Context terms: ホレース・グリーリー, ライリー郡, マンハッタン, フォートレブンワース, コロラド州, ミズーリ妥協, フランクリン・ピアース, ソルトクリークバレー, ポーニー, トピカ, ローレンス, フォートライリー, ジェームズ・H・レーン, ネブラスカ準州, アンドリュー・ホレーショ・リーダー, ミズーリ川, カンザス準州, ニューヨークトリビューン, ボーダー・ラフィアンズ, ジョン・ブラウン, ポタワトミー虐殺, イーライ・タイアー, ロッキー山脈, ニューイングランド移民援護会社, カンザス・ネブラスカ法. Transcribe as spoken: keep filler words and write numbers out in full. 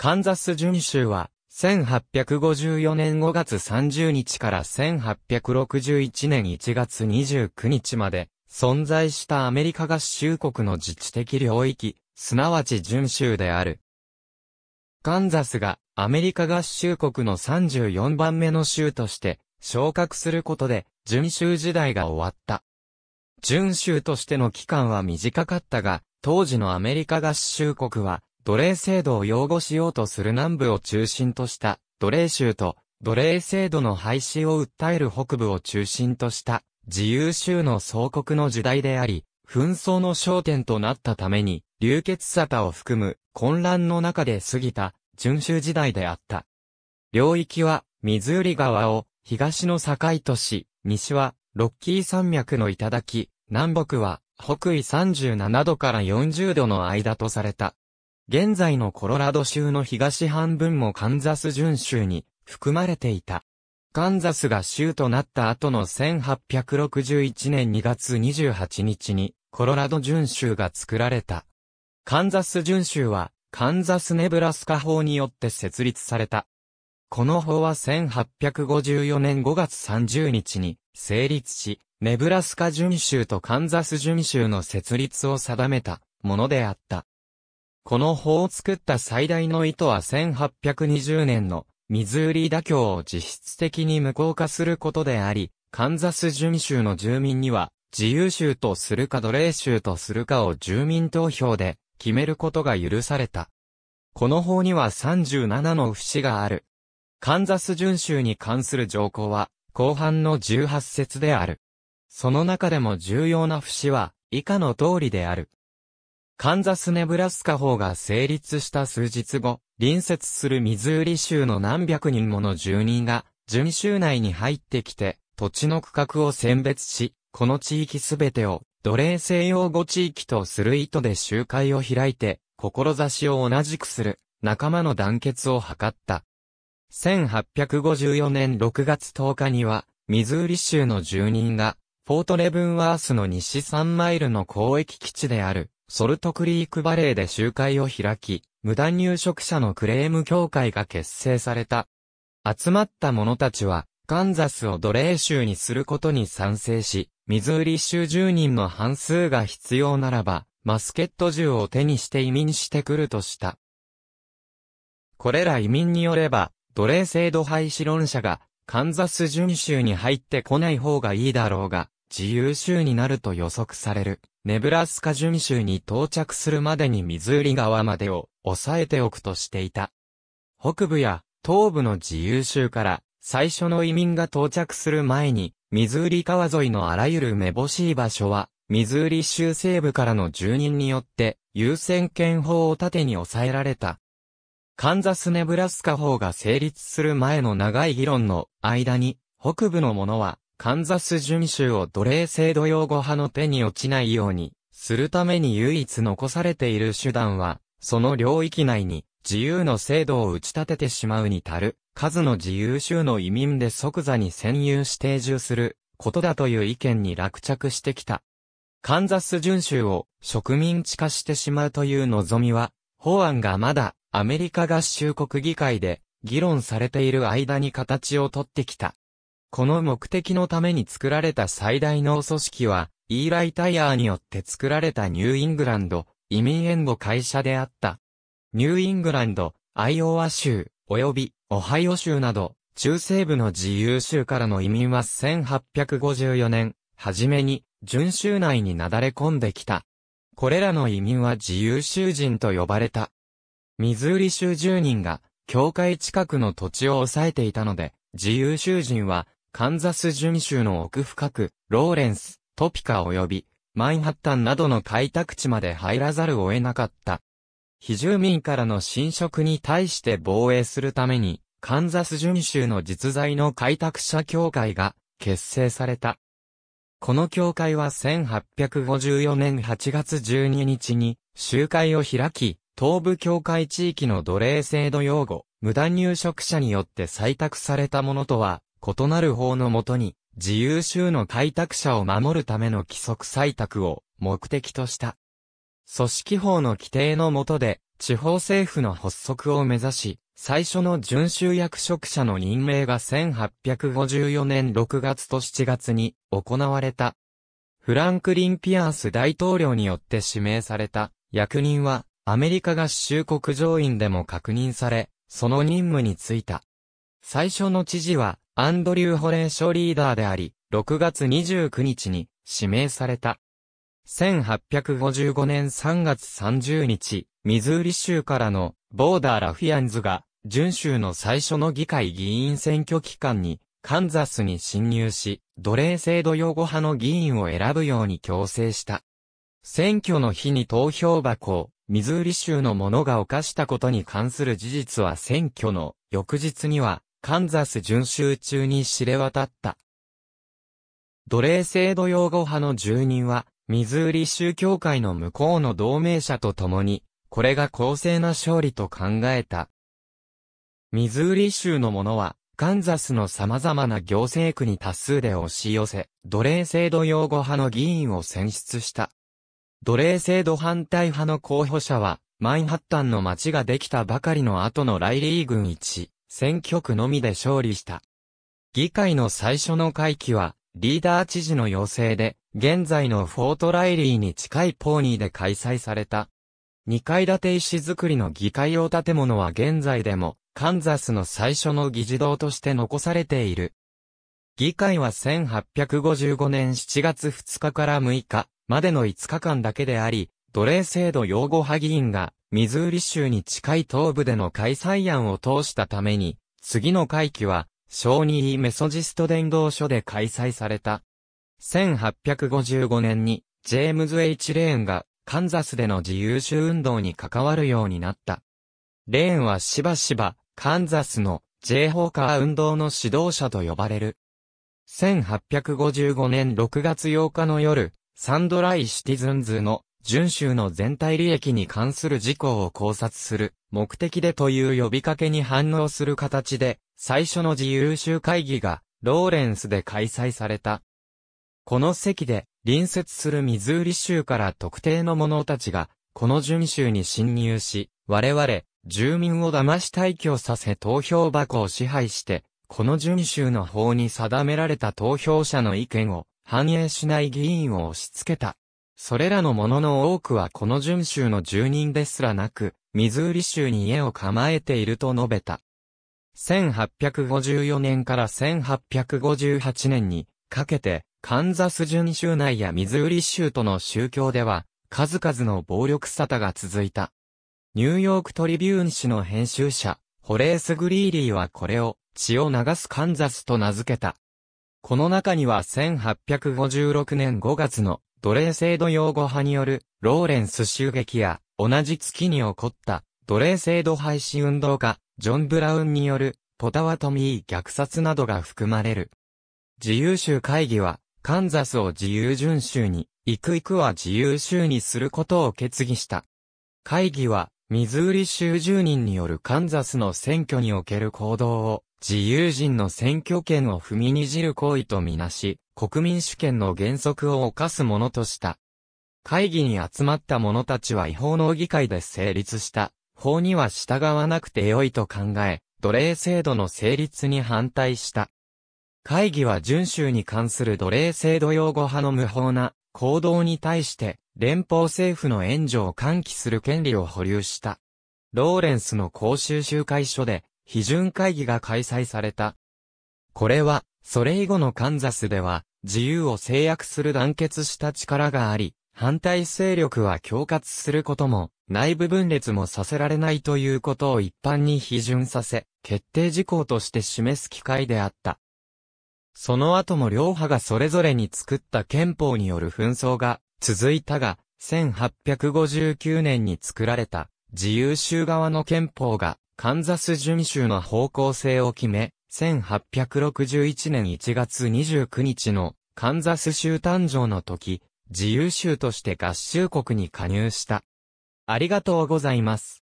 カンザス準州は、せんはっぴゃくごじゅうよねんごがつさんじゅうにちからせんはっぴゃくろくじゅういちねんいちがつにじゅうくにちまで、存在したアメリカ合衆国の自治的領域、すなわち準州である。カンザスがアメリカ合衆国のさんじゅうよんばんめの州として昇格することで準州時代が終わった。準州としての期間は短かったが、当時のアメリカ合衆国は奴隷制度を擁護しようとする南部を中心とした奴隷州と奴隷制度の廃止を訴える北部を中心とした自由州の総国の時代であり、紛争の焦点となったために、流血沙汰を含む混乱の中で過ぎた準州時代であった。領域はミズーリ川を東の境とし、西はロッキー山脈の頂、南北は北緯さんじゅうななどからよんじゅうどの間とされた。現在のコロラド州の東半分もカンザス準州に含まれていた。カンザスが州となった後のせんはっぴゃくろくじゅういちねんにがつにじゅうはちにちにコロラド準州が作られた。カンザス準州はカンザス・ネブラスカ法によって設立された。この法はせんはっぴゃくごじゅうよねんごがつさんじゅうにちに成立し、ネブラスカ準州とカンザス準州の設立を定めたものであった。この法を作った最大の意図はせんはっぴゃくにじゅうねんのミズーリ妥協を実質的に無効化することであり、カンザス準州の住民には、自由州とするか奴隷州とするかを住民投票で決めることが許された。この法にはさんじゅうななの節がある。カンザス準州に関する条項は後半のじゅうはっせつである。その中でも重要な節は以下の通りである。カンザス・ネブラスカ法が成立した数日後、隣接するミズーリ州の何百人もの住人が、準州内に入ってきて、土地の区画を選別し、この地域すべてを奴隷制擁護地域とする意図で集会を開いて、志を同じくする仲間の団結を図った。せんはっぴゃくごじゅうよねんろくがつとおかには、ミズーリ州の住人が、フォートレブンワースの西さんマイルの交易基地である。ソルトクリークバレーで集会を開き、無断入植者のクレーム協会が結成された。集まった者たちは、カンザスを奴隷州にすることに賛成し、ミズーリ州住人の半数が必要ならば、マスケット銃を手にして移民してくるとした。これら移民によれば、奴隷制度廃止論者が、カンザス準州に入ってこない方がいいだろうが、自由州になると予測される。ネブラスカ準州に到着するまでにミズーリ川までを抑えておくとしていた。北部や東部の自由州から最初の移民が到着する前に、ミズーリ川沿いのあらゆるめぼしい場所は、ミズーリ州西部からの住人によって優先権法を盾に抑えられた。カンザス・ネブラスカ法が成立する前の長い議論の間に、北部の者は、カンザス準州を奴隷制度擁護派の手に落ちないようにするために唯一残されている手段は、その領域内に自由の制度を打ち立ててしまうに足る数の自由州の移民で即座に占有し定住することだという意見に落着してきた。カンザス準州を植民地化してしまうという望みは、法案がまだアメリカ合衆国議会で議論されている間に形をとってきた。この目的のために作られた最大の組織は、イーライ・タイアーによって作られたニューイングランド移民援護会社であった。ニューイングランド、アイオワ州、及びオハイオ州など、中西部の自由州からの移民はせんはっぴゃくごじゅうよねん、初めに、準州内になだれ込んできた。これらの移民は自由州人と呼ばれた。ミズーリ州住人が、教会近くの土地を抑えていたので、自由州人は、カンザス準州の奥深く、ローレンス、トピカ及び、マンハッタンなどの開拓地まで入らざるを得なかった。非住民からの侵食に対して防衛するために、カンザス準州の実在の開拓者協会が結成された。この協会はせんはっぴゃくごじゅうよねんはちがつじゅうににちに集会を開き、東部協会地域の奴隷制度擁護、無断入植者によって採択されたものとは、異なる法の下に、自由州の開拓者を守るための規則採択を目的とした。組織法の規定の下で、地方政府の発足を目指し、最初の準州役職者の任命がせんはっぴゃくごじゅうよねんろくがつとしちがつに行われた。フランクリン・ピアース大統領によって指名された役人はアメリカ合衆国上院でも確認され、その任務に就いた。最初の知事はアンドリュー・ホレーショ・リーダーであり、ろくがつにじゅうくにちに指名された。せんはっぴゃくごじゅうごねんさんがつさんじゅうにち、ミズーリ州からのボーダー・ラフィアンズが、準州の最初の議会議員選挙期間に、カンザスに侵入し、奴隷制度擁護派の議員を選ぶように強制した。選挙の日に投票箱を、ミズーリ州の者が犯したことに関する事実は選挙の翌日には、カンザス準州中に知れ渡った。奴隷制度擁護派の住人は、ミズーリ州教会の向こうの同盟者と共に、これが公正な勝利と考えた。ミズーリ州の者は、カンザスの様々な行政区に多数で押し寄せ、奴隷制度擁護派の議員を選出した。奴隷制度反対派の候補者は、マンハッタンの町ができたばかりの後のライリー郡いち、選挙区のみで勝利した。議会の最初の会期は、リーダー知事の要請で、現在のフォートライリーに近いポーニーで開催された。にかい建て石造りの議会用建物は現在でも、カンザスの最初の議事堂として残されている。議会はせんはっぴゃくごじゅうごねんしちがつふつかからむいかまでのいつかかんだけであり、奴隷制度擁護派議員が、ミズーリ州に近い東部での開催案を通したために、次の会期は、小児メソジスト伝道所で開催された。せんはっぴゃくごじゅうごねんに、ジェームズ・H・レーンが、カンザスでの自由州運動に関わるようになった。レーンはしばしば、カンザスの J・ホーカー運動の指導者と呼ばれる。せんはっぴゃくごじゅうごねんろくがつようかの夜、サンドライ・シティズンズの、準州の全体利益に関する事項を考察する目的でという呼びかけに反応する形で、最初の自由州会議が、ローレンスで開催された。この席で、隣接するミズーリ州から特定の者たちが、この準州に侵入し、我々、住民を騙し退去させ投票箱を支配して、この準州の法に定められた投票者の意見を反映しない議員を押し付けた。それらの者の多くはこの準州の住人ですらなく、ミズーリ州に家を構えていると述べた。せんはっぴゃくごじゅうよねんからせんはっぴゃくごじゅうはちねんにかけて、カンザス準州内やミズーリ州との宗教では、数々の暴力沙汰が続いた。ニューヨークトリビューン紙の編集者、ホレース・グリーリーはこれを、血を流すカンザスと名付けた。この中にはせんはっぴゃくごじゅうろくねんごがつの奴隷制度擁護派によるローレンス襲撃や、同じ月に起こった奴隷制度廃止運動家、ジョン・ブラウンによるポタワトミー虐殺などが含まれる。自由州会議は、カンザスを自由準州に、いくいくは自由州にすることを決議した。会議は、ミズーリ州住人によるカンザスの選挙における行動を、自由人の選挙権を踏みにじる行為とみなし、国民主権の原則を犯すものとした。会議に集まった者たちは違法の議会で成立した、法には従わなくてよいと考え、奴隷制度の成立に反対した。会議は準州に関する奴隷制度擁護派の無法な行動に対して連邦政府の援助を喚起する権利を保留した。ローレンスの公衆集会所で批准会議が開催された。これはそれ以後のカンザスでは自由を制約する団結した力があり、反対勢力は恐喝することも内部分裂もさせられないということを一般に批准させ、決定事項として示す機会であった。その後も両派がそれぞれに作った憲法による紛争が続いたが、せんはっぴゃくごじゅうきゅうねんに作られた自由州側の憲法がカンザス準州の方向性を決め、せんはっぴゃくろくじゅういちねんいちがつにじゅうくにちのカンザス州誕生の時、自由州として合衆国に加入した。ありがとうございます。